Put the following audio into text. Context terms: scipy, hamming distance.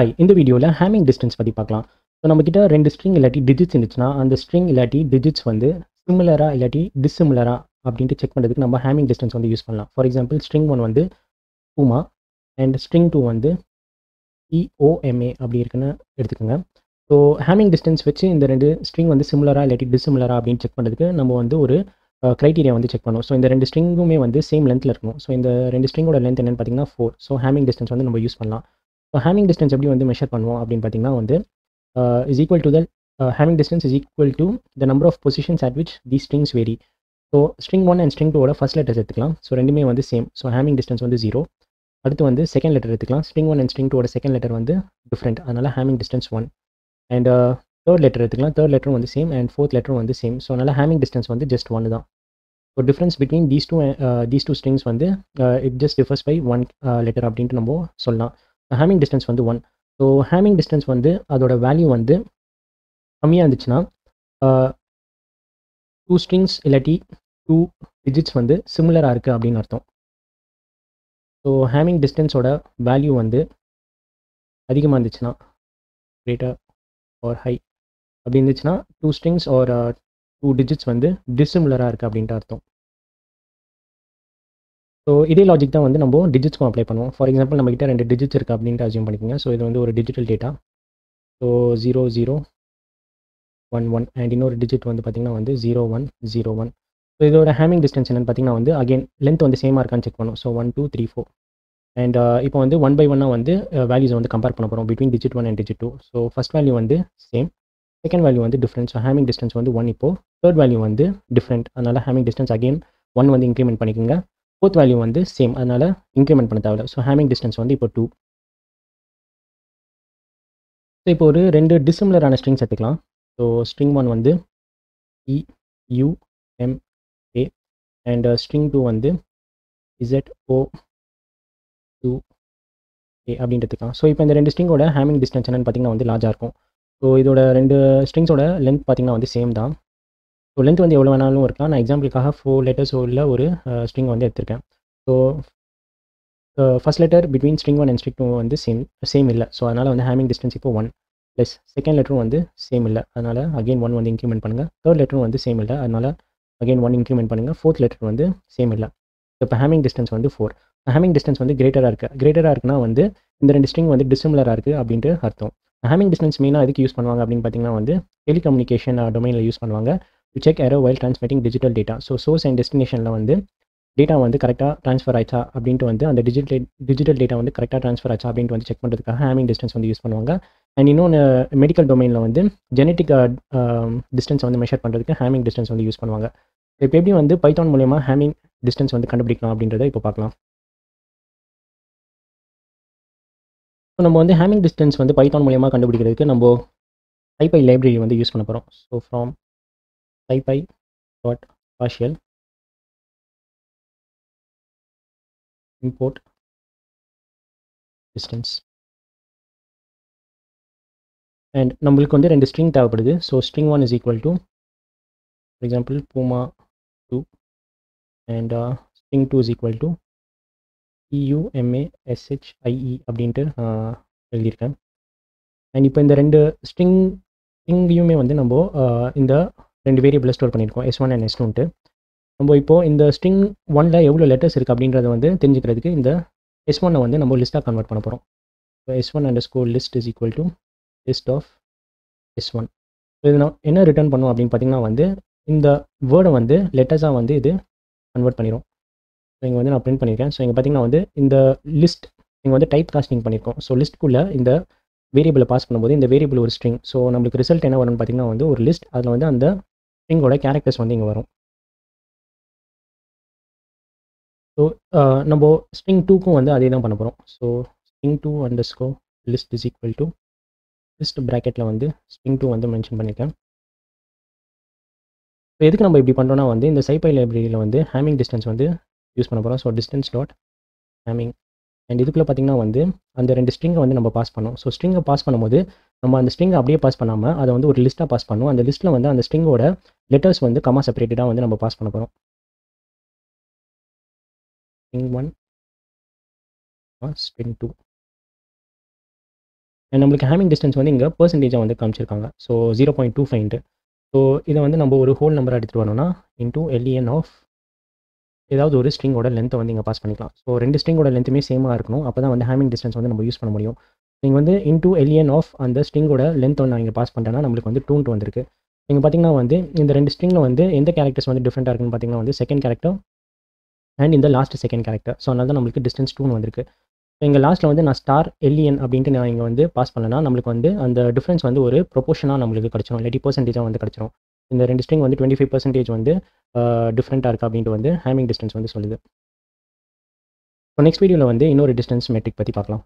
Hi, in the video, la hamming distance பத்தி பார்க்கலாம். So நம்மகிட்ட ரெண்டு string இல்லாட்டி digits இருந்துச்சுனா அந்த string இல்லாட்டி digits வந்து similar ஆ இல்லாட்டி dissimilar ஆ அப்படினு செக் பண்றதுக்கு நம்ம hamming distance வந்து யூஸ் பண்ணலாம். For example, string 1 வந்து Puma and string 2 வந்து EOMA அப்படி இருக்குன்னு எடுத்துக்கங்க. So hamming distance வெச்சு இந்த ரெண்டு string வந்து similar ஆ இல்லாட்டி dissimilar ஆ அப்படினு செக் பண்றதுக்கு நம்ம வந்து ஒரு criteria வந்து செக் பண்ணுவோம். So இந்த ரெண்டு stringுமே வந்து same lengthல இருக்கும். So இந்த ரெண்டு stringோட length என்னன்னு பாத்தீங்கன்னா 4. So hamming distance வந்து நம்ம யூஸ் பண்ணலாம். So hamming distance எப்படி வந்து measure பண்ணுவோம் அப்படினு பாத்தீங்கன்னா வந்து is equal to the hamming distance is equal to the number of positions at which these strings vary. So string 1 and string 2 ஓட first letters எடுத்துக்கலாம். So ரெண்டுமே வந்து same. So hamming distance வந்து 0. அடுத்து வந்து second letter எடுத்துக்கலாம். String 1 and string 2 ஓட second letter வந்து different. அதனால hamming distance 1. And third letter எடுத்துக்கலாம். Third letter வந்து same and fourth letter வந்து same. So அதனால hamming distance வந்து just 1 தான். So difference between these two strings வந்து it just differs by one letter அப்படினு நம்ம சொல்லலாம். hamming distance வந்து 1. So hamming distance வந்து அதோட value வந்து கம்மியா இருந்துச்சுனா two strings இல்லாட்டி two digits வந்து similar ஆ இருக்கு அப்படினு அர்த்தம். So hamming distance ஓட value வந்து அதிகமா இருந்துச்சுனா greater or high அப்படி இருந்துச்சுனா two strings or two digits வந்து dissimilar ஆ இருக்கு அப்படினு அர்த்தம். ஸோ இதே லாஜிக் தான் வந்து நம்ம டிஜிட்ஸ்க்கும் அப்ளை பண்ணுவோம். ஃபார் எக்ஸாம்பிள் நம்மகிட்ட ரெண்டு டிஜிட்ஸ் இருக்குது அப்படின்ட்டு அசியூம் பண்ணிக்கோங்க. ஸோ இது வந்து ஒரு டிஜிட்டல் டேட்டா. ஸோ 0011 அண்ட் இன்னொரு டிஜிட் வந்து பார்த்திங்கன்னா வந்து 0101. ஸோ இதோட ஹேமிங் டிஸ்டன்ஸ் என்னென்னு பார்த்திங்கன்னா வந்து அகெயின் லென்த் வந்து சேமாக இருக்கான்னு செக் பண்ணும். ஸோ 1 2 3 4 அண்ட் இப்போ வந்து 1 by 1 வந்து வேல்யூஸ் வந்து கம்பேர் பண்ண போகிறோம் between digit 1 and digit 2. So first value வந்து சேம், செகண்ட் வேல்யூ வந்து டிஃப்ரெண்ட். ஸோ ஹேமிங் டிஸ்டன்ஸ் வந்து 1. இப்போது தேர்ட் வேல்யூ வந்து டிஃப்ரெண்ட், அதனால் ஹேமிங் டிஸ்டன்ஸ் அகெயின் 1 வந்து இன்க்ரிமெண்ட் பண்ணிக்கோங்க. Both value வந்து same, அதனால இன்க்ரிமெண்ட் பண்ண தேவையில்லை. ஸோ hamming distance வந்து இப்போ 2. ஸோ இப்போ ஒரு ரெண்டு டிசிமிலரான ஸ்ட்ரிங்ஸ் எடுத்துக்கலாம். ஸோ ஸ்ட்ரிங் 1 வந்து EUMA அண்ட் ஸ்ட்ரிங் 2 வந்து ZOUA அப்படின்னு எடுத்துக்கலாம். ஸோ இப்போ இந்த ரெண்டு ஸ்ட்ரிங்கோட hamming distance என்னன்னு பார்த்தீங்கன்னா வந்து லார்ஜாக இருக்கும். ஸோ இதோட ரெண்டு ஸ்ட்ரிங்ஸோட லென்த் பார்த்தீங்கன்னா வந்து சேம் தான். ஸோ லென்த் வந்து எவ்வளோ வேணாலும் இருக்கலாம். நான் எக்ஸாம்பிளுக்காக 4 லெட்டர்ஸ் உள்ள ஒரு ஸ்ட்ரிங் வந்து எடுத்திருக்கேன். So first letter between string 1 and string 2 வந்து சேம் இல்லை. ஸோ அதனால் வந்து hamming distance இப்போ 1 ப்ளஸ் செகண்ட் லெட்டரும் வந்து சேம் இல்லை, அதனால் அகெயின் 1 வந்து இன்க்ரிமெண்ட் பண்ணுங்கள். தேர்ட் லெட்டரும் வந்து சேம் இல்லை, அதனால் அகெயின் 1 இன்க்ரிமெண்ட் பண்ணுங்கள். ஃபோர்த் லெட்டர் வந்து சேம் இல்லை. இப்போ hamming distance வந்து 4. hamming distance வந்து கிரேட்டராக இருக்குது. கிரேட்டராக இருக்குன்னா வந்து இந்த ரெண்டு ஸ்ட்ரிங் வந்து டிசிமிலராக இருக்குது அப்படின்ட்டு அர்த்தம். hamming distance மெயினாக எதுக்கு யூஸ் பண்ணுவாங்க அப்படின்னு பார்த்தீங்கன்னா வந்து டெலிகம்யூனிகேஷன் டொமைனில் யூஸ் பண்ணுவாங்க. to check error while transmitting digital data. So source and destinationல வந்து data வந்து கரெக்டாக ட்ரான்ஸ்ஃபர் ஆயிடுச்சா அப்படின்ட்டு வந்து அந்த டிஜிட்டல் டேட்டா வந்து கரெக்டாக ட்ரான்ஸ்ஃபர் ஆச்சா அப்படின்ட்டு வந்து செக் பண்ணுறதுக்காக hamming distance வந்து யூஸ் பண்ணுவாங்க. அண்ட் இன்னொன்று மெடிக்கல் டொமைனில் வந்து ஜெனட்டிக் டிஸ்டன்ஸ் வந்து மெஷர் பண்ணுறதுக்கு hamming distance வந்து யூஸ் பண்ணுவாங்க. இப்போ எப்படி வந்து பைத்தான் மூலமா hamming distance வந்து கண்டுபிடிக்கலாம் அப்படின்றத இப்போ பார்க்கலாம். ஸோ நம்ம வந்து hamming distance வந்து பைத்தான் மூலமா கண்டுபிடிக்கிறதுக்கு நம்ம scipy லைப்ரரி வந்து யூஸ் பண்ண போகிறோம். So from scipy dot partial import distance and நம்மளுக்கு வந்து ரெண்டு string தேவைப்படுது. So string 1 is equal to for example Puma 2 and string 2 is equal to EUMASHIE அப்படின்ட்டு எழுதியிருக்கேன். அண்ட் இப்போ இந்த ரெண்டு stringயுமே வந்து நம்ம இந்த ரெண்டு வேரியபிள் ஸ்டோர் பண்ணியிருக்கோம் S1 அண்ட் S2ன்ட்டு. நம்ம இப்போது இந்த ஸ்ட்ரிங் 1ல் எவ்வளோ லெட்டர்ஸ் இருக்குது அப்படின்றத வந்து தெரிஞ்சுக்கிறதுக்கு இந்த S1 வந்து நம்ம லிஸ்ட்டாக கன்வெர்ட் பண்ண போகிறோம். So S1_list is equal to list of S1. So இது நான் என்ன ரிட்டர்ன் பண்ணுவோம் அப்படின்னு பார்த்தீங்கன்னா வந்து இந்த வேர்டை வந்து லெட்டர்ஸாக வந்து இது கன்வெர்ட் பண்ணிடும். ஸோ இங்கே வந்து நான் பிரிண்ட் பண்ணியிருக்கேன். ஸோ இங்கே பார்த்தீங்கன்னா வந்து இந்த லிஸ்ட் இங்கே வந்து டைப் காஸ்டிங் பண்ணியிருக்கோம். ஸோ லிஸ்ட்டுக்குள்ளே இந்த வேரியபிளை பாஸ் பண்ணும்போது இந்த வேரியபிள் ஒரு ஸ்ட்ரிங். ஸோ நம்மளுக்கு ரிசல்ட் என்ன வரும்னு பார்த்தீங்கன்னா வந்து ஒரு லிஸ்ட், அதில் வந்து அந்த ஸ்ட்ரிங்கோட கேரக்டர்ஸ் வந்து இங்கே வரும். ஸோ நம்ம ஸ்ட்ரிங் 2க்கும் வந்து அதே தான் பண்ண போகிறோம். So string 2_list is equal to list ப்ராக்கெட்டில் வந்து ஸ்ட்ரிங் 2 வந்து மென்ஷன் பண்ணியிருக்கேன். ஸோ எதுக்கு நம்ம இப்படி பண்ணுறோன்னா வந்து இந்த scipy லைப்ரரியில் வந்து hamming distance வந்து யூஸ் பண்ண போகிறோம். So distance dot hamming and இதுக்குள்ளே பார்த்தீங்கன்னா வந்து அந்த ரெண்டு ஸ்ட்ரிங்கை வந்து நம்ம பாஸ் பண்ணோம். ஸோ ஸ்ட்ரிங்கை பாஸ் பண்ணும்போது நம்ம அந்த ஸ்ட்ரிங்கை அப்படியே பாஸ் பண்ணாமல் அதை வந்து ஒரு லிஸ்ட்டாக பாஸ் பண்ணுவோம். அந்த லிஸ்ட்டில் வந்து அந்த ஸ்ட்ரிங்கோட லெட்டர்ஸ் வந்து கமா செப்பரேட்டடாக வந்து நம்ம பாஸ் பண்ண போகிறோம். String 1 string 2 and we have hamming distance vandinga percentage ah vandu kaamichirukanga so 0.25 so idu vandu நம்ம ஒரு whole number எடுத்து வரணும்னா into len of ஏதாவது ஒரு string ஓட length வந்து இங்க பாஸ் பண்ணிக்கலாம் so ரெண்டு string ஓட lengthமே சேமா இருக்கணும் அப்பதான் வந்து hamming distance வந்து நம்ம யூஸ் பண்ண முடியும் நீங்க வந்து into len of அந்த string ஓட length வந்து இங்க பாஸ் பண்ணிட்டனா நமக்கு வந்து 2 வந்திருக்கு நீங்க பாத்தீங்கன்னா வந்து இந்த ரெண்டு stringல வந்து எந்த characters வந்து டிஃபரண்டா இருக்குன்னு பாத்தீங்கன்னா வந்து second character and இந்த last second character so அதனால தான் நமக்கு distance 2 வந்திருக்கு So, in the last one, na star alien abdinte na inga vande pass pannana namakku vande and the difference vande or proportion namakku kadichirom like percentage ah vande kadichirom indha rendu string vande 25% vande different ah irukku abdinte vande hamming distance vande soludhu so next video la vande innoru distance metric patti paakalam